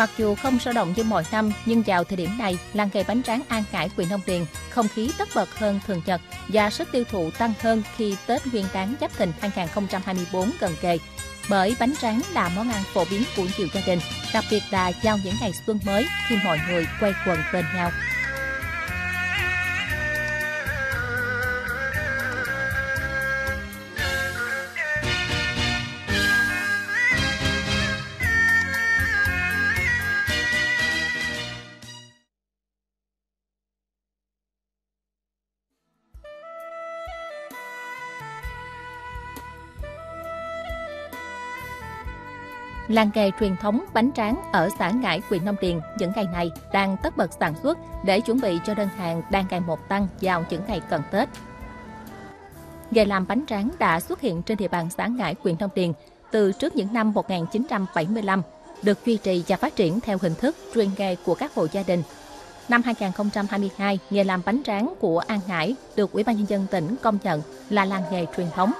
Mặc dù không sôi động như mọi năm, nhưng vào thời điểm này, làng nghề bánh tráng An Ngãi, huyện Long Điền, không khí tất bật hơn thường nhật và sức tiêu thụ tăng hơn khi Tết Nguyên Đán Giáp Thìn 2024 gần kề. Bởi bánh tráng là món ăn phổ biến của nhiều gia đình, đặc biệt là vào những ngày xuân mới khi mọi người quây quần bên nhau. Làng nghề truyền thống bánh tráng ở xã Ngãi, huyện Long Điền những ngày này đang tất bật sản xuất để chuẩn bị cho đơn hàng đang ngày một tăng vào những ngày cận Tết. Nghề làm bánh tráng đã xuất hiện trên địa bàn xã Ngãi, huyện Long Điền từ trước những năm 1975, được duy trì và phát triển theo hình thức truyền nghề của các hộ gia đình. Năm 2022, nghề làm bánh tráng của An Ngãi được Ủy ban Nhân dân tỉnh công nhận là làng nghề truyền thống.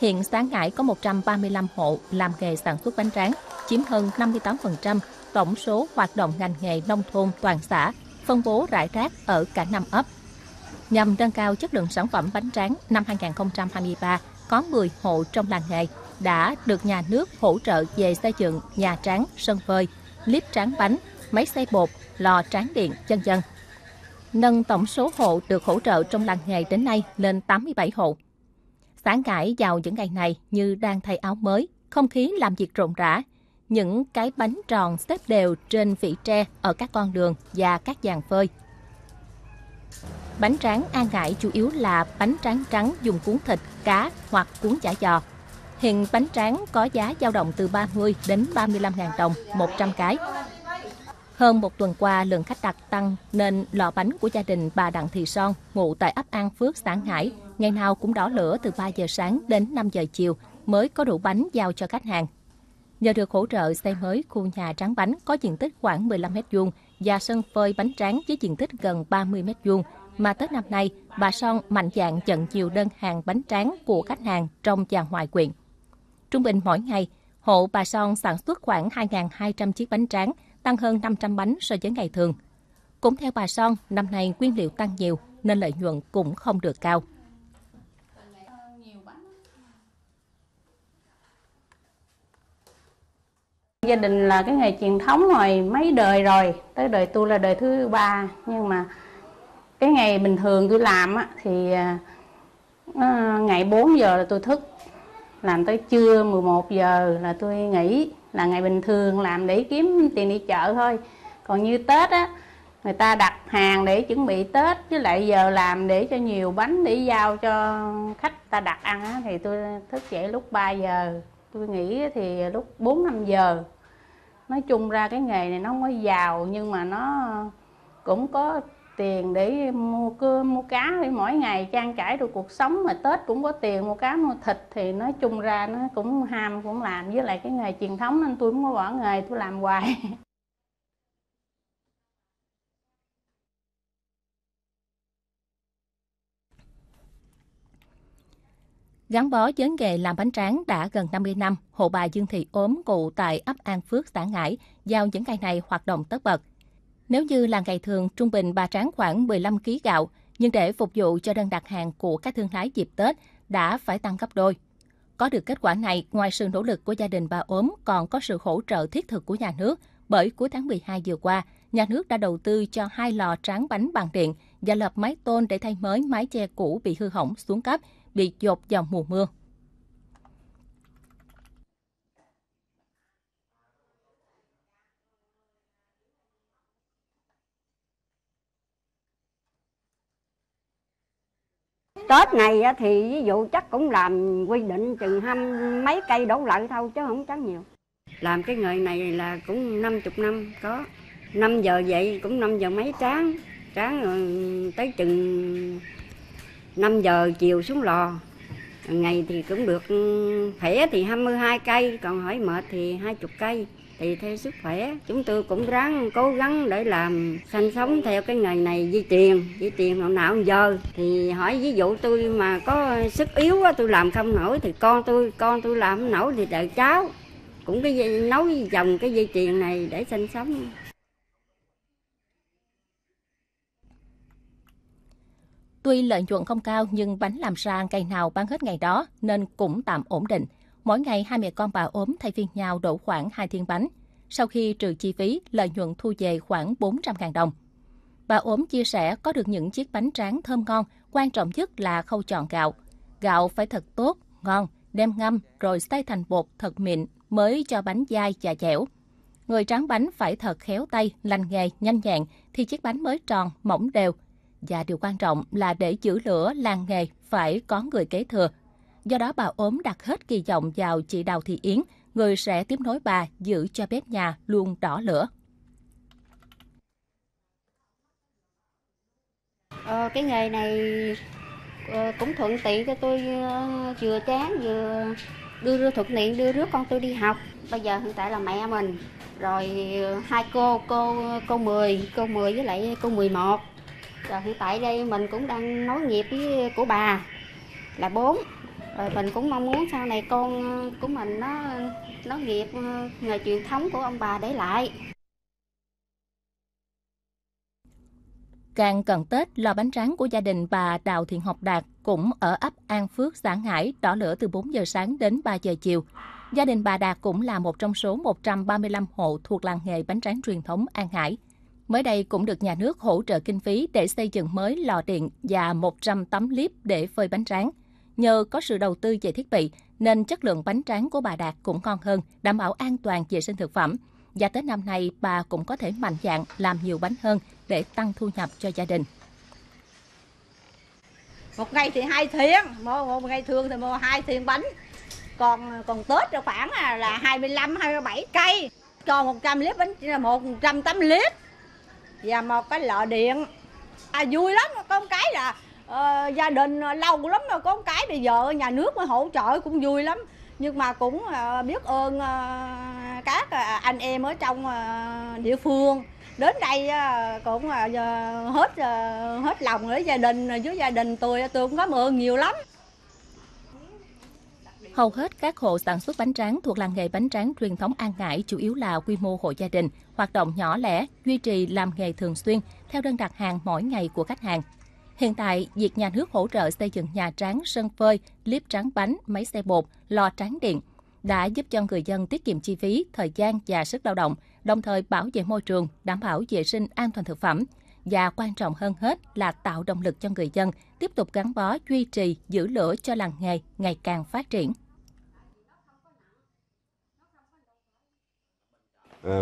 Hiện xã Ngãi có 135 hộ làm nghề sản xuất bánh tráng, chiếm hơn 58% tổng số hoạt động ngành nghề nông thôn toàn xã, phân bố rải rác ở cả 5 ấp. Nhằm nâng cao chất lượng sản phẩm bánh tráng, năm 2023 có 10 hộ trong làng nghề đã được nhà nước hỗ trợ về xây dựng nhà tráng, sân phơi, líp tráng bánh, máy xay bột, lò tráng điện, vân vân. Nâng tổng số hộ được hỗ trợ trong làng nghề đến nay lên 87 hộ. Xã Ngãi vào những ngày này như đang thay áo mới, không khí làm việc rộn rã. Những cái bánh tròn xếp đều trên vỉ tre ở các con đường và các giàn phơi. Bánh tráng An Ngãi chủ yếu là bánh tráng trắng dùng cuốn thịt, cá hoặc cuốn chả giò. Hiện bánh tráng có giá dao động từ 30 đến 35.000 đồng 100 cái. Hơn một tuần qua, lượng khách đặt tăng nên lò bánh của gia đình bà Đặng Thị Son, ngụ tại ấp An Phước, xã Ngãi, ngày nào cũng đỏ lửa từ 3 giờ sáng đến 5 giờ chiều mới có đủ bánh giao cho khách hàng. Nhờ được hỗ trợ xây mới khu nhà tráng bánh có diện tích khoảng 15 m2 và sân phơi bánh tráng với diện tích gần 30 m2 mà Tết năm nay, bà Son mạnh dạn nhận nhiều đơn hàng bánh tráng của khách hàng trong và ngoài huyện. Trung bình mỗi ngày, hộ bà Son sản xuất khoảng 2.200 chiếc bánh tráng, tăng hơn 500 bánh so với ngày thường. Cũng theo bà Son, năm nay nguyên liệu tăng nhiều nên lợi nhuận cũng không được cao. Gia đình là cái nghề truyền thống rồi mấy đời rồi, tới đời tôi là đời thứ ba, nhưng mà cái ngày bình thường tôi làm á, thì ngày 4 giờ là tôi thức, làm tới trưa 11 giờ là tôi nghỉ, là ngày bình thường làm để kiếm tiền đi chợ thôi. Còn như Tết á, người ta đặt hàng để chuẩn bị Tết, với lại giờ làm để cho nhiều bánh để giao cho khách ta đặt ăn á, thì tôi thức dậy lúc 3 giờ. Tôi nghĩ thì lúc 4-5 giờ. Nói chung ra cái nghề này nó không có giàu, nhưng mà nó cũng có tiền để mua cơm, mua cá để mỗi ngày trang trải được cuộc sống, mà Tết cũng có tiền mua cá, mua thịt, thì nói chung ra nó cũng ham cũng làm, với lại cái nghề truyền thống nên tôi không có bỏ nghề, tôi làm hoài. Gắn bó với nghề làm bánh tráng đã gần 50 năm, hộ bà Dương Thị Ốm, ngụ tại ấp An Phước, xã Ngãi, vào những ngày này hoạt động tất bật. Nếu như là ngày thường, trung bình bà tráng khoảng 15 kg gạo, nhưng để phục vụ cho đơn đặt hàng của các thương lái dịp Tết đã phải tăng gấp đôi. Có được kết quả này, ngoài sự nỗ lực của gia đình bà Ốm, còn có sự hỗ trợ thiết thực của nhà nước, bởi cuối tháng 12 vừa qua, nhà nước đã đầu tư cho 2 lò tráng bánh bằng điện và lợp mái tôn để thay mới mái che cũ bị hư hỏng xuống cấp, bị dột vào mùa mưa. Tết này thì ví dụ chắc cũng làm quy định chừng hăm mấy cây đổ lại thôi chứ không chắc nhiều. Làm cái nghề này là cũng 50 năm có. 5 giờ dậy cũng 5 giờ mấy tráng. Tráng tới chừng 5 giờ chiều xuống lò. Ngày thì cũng được khỏe thì 22 cây, còn hỏi mệt thì 20 cây. Tùy theo sức khỏe, chúng tôi cũng ráng cố gắng để làm sinh sống theo cái nghề này, di truyền hồi nào giờ. Thì hỏi ví dụ tôi mà có sức yếu, tôi làm không nổi thì con tôi làm không nổi thì đợi cháu. cũng cái dây, nối dòng cái dây chuyền này để sinh sống. Tuy lợi nhuận không cao nhưng bánh làm ra ngày nào bán hết ngày đó nên cũng tạm ổn định. Mỗi ngày hai mẹ con bà ốm thay phiên nhau đổ khoảng 2 thiên bánh. Sau khi trừ chi phí, lợi nhuận thu về khoảng 400.000 đồng. Bà ốm chia sẻ có được những chiếc bánh tráng thơm ngon, quan trọng nhất là khâu chọn gạo. Gạo phải thật tốt, ngon, đem ngâm rồi xay thành bột thật mịn mới cho bánh dai và dẻo. Người tráng bánh phải thật khéo tay, lành nghề, nhanh nhẹn thì chiếc bánh mới tròn, mỏng đều. Và điều quan trọng là để giữ lửa làng nghề phải có người kế thừa. Do đó bà ốm đặt hết kỳ vọng vào chị Đào Thị Yến, người sẽ tiếp nối bà giữ cho bếp nhà luôn đỏ lửa. Cái nghề này cũng thuận tiện cho tôi, vừa chán vừa đưa thuận tiện đưa rước con tôi đi học. Bây giờ hiện tại là mẹ mình, rồi hai cô 10 với lại cô 11. Rồi hiện tại đây mình cũng đang nối nghiệp với của bà là 4. Rồi mình cũng mong muốn sau này con của mình nó nối nghiệp nghề truyền thống của ông bà để lại. Càng cận Tết, lò bánh tráng của gia đình bà Đào Thị Ngọc Đạt cũng ở ấp An Phước, xã An Ngãi, đỏ lửa từ 4 giờ sáng đến 3 giờ chiều. Gia đình bà Đạt cũng là một trong số 135 hộ thuộc làng nghề bánh tráng truyền thống An Ngãi. Mới đây cũng được nhà nước hỗ trợ kinh phí để xây dựng mới lò điện và 100 tấm líp để phơi bánh tráng. Nhờ có sự đầu tư về thiết bị nên chất lượng bánh tráng của bà Đạt cũng ngon hơn, đảm bảo an toàn vệ sinh thực phẩm. Và tới năm nay, bà cũng có thể mạnh dạn làm nhiều bánh hơn để tăng thu nhập cho gia đình. Một ngày thì 2 thiên, một ngày thường thì mua 2 thiên bánh. Còn Tết là khoảng là 25, 27 cây. Cho 100 lít bánh, 180 lít. Và một cái lọ điện. Vui lắm, có một cái là gia đình lâu lắm rồi, có một cái bây giờ nhà nước mới hỗ trợ cũng vui lắm. Nhưng mà cũng biết ơn các anh em ở trong địa phương đến đây cũng hết lòng với gia đình. Với gia đình tôi cũng cảm ơn nhiều lắm. Hầu hết các hộ sản xuất bánh tráng thuộc làng nghề bánh tráng truyền thống An Ngãi chủ yếu là quy mô hộ gia đình, hoạt động nhỏ lẻ, duy trì làm nghề thường xuyên theo đơn đặt hàng mỗi ngày của khách hàng. Hiện tại, việc nhà nước hỗ trợ xây dựng nhà tráng, sân phơi, líp tráng bánh, máy xay bột, lò tráng điện đã giúp cho người dân tiết kiệm chi phí, thời gian và sức lao động, đồng thời bảo vệ môi trường, đảm bảo vệ sinh an toàn thực phẩm. Và quan trọng hơn hết là tạo động lực cho người dân tiếp tục gắn bó, duy trì, giữ lửa cho làng nghề ngày càng phát triển.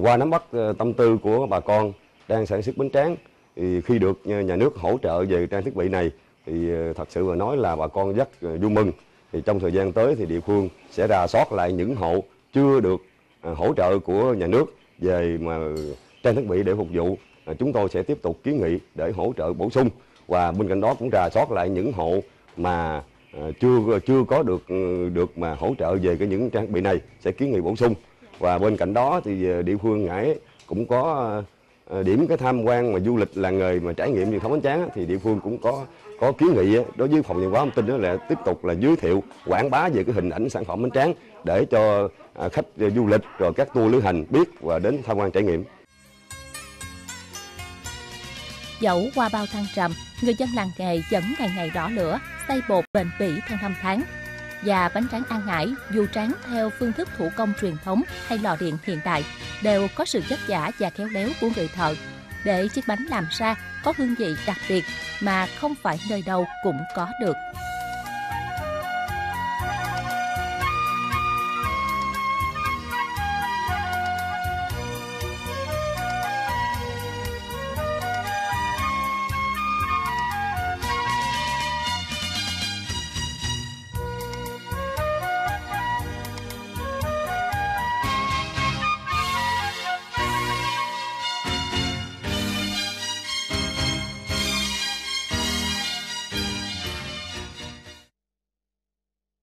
Qua nắm bắt tâm tư của bà con đang sản xuất bánh tráng, thì khi được nhà nước hỗ trợ về trang thiết bị này thì thật sự mà nói là bà con rất vui mừng. Thì trong thời gian tới thì địa phương sẽ rà soát lại những hộ chưa được hỗ trợ của nhà nước về mà trang thiết bị để phục vụ. Chúng tôi sẽ tiếp tục kiến nghị để hỗ trợ bổ sung, và bên cạnh đó cũng rà soát lại những hộ mà chưa có được mà hỗ trợ về cái những trang thiết bị này sẽ kiến nghị bổ sung. Và bên cạnh đó thì địa phương Ngãi cũng có điểm cái tham quan mà du lịch làng nghề mà trải nghiệm truyền thống bánh tráng, thì địa phương cũng có kiến nghị đối với phòng văn hóa thông tin đó là tiếp tục là giới thiệu quảng bá về cái hình ảnh sản phẩm bánh tráng để cho khách du lịch rồi các tour lữ hành biết và đến tham quan trải nghiệm. Dẫu qua bao thăng trầm, người dân làng nghề vẫn ngày ngày đỏ lửa, xay bột bền bỉ theo năm tháng. Và bánh tráng An Ngãi, dù tráng theo phương thức thủ công truyền thống hay lò điện hiện đại, đều có sự vất vả và khéo léo của người thợ để chiếc bánh làm ra có hương vị đặc biệt mà không phải nơi đâu cũng có được.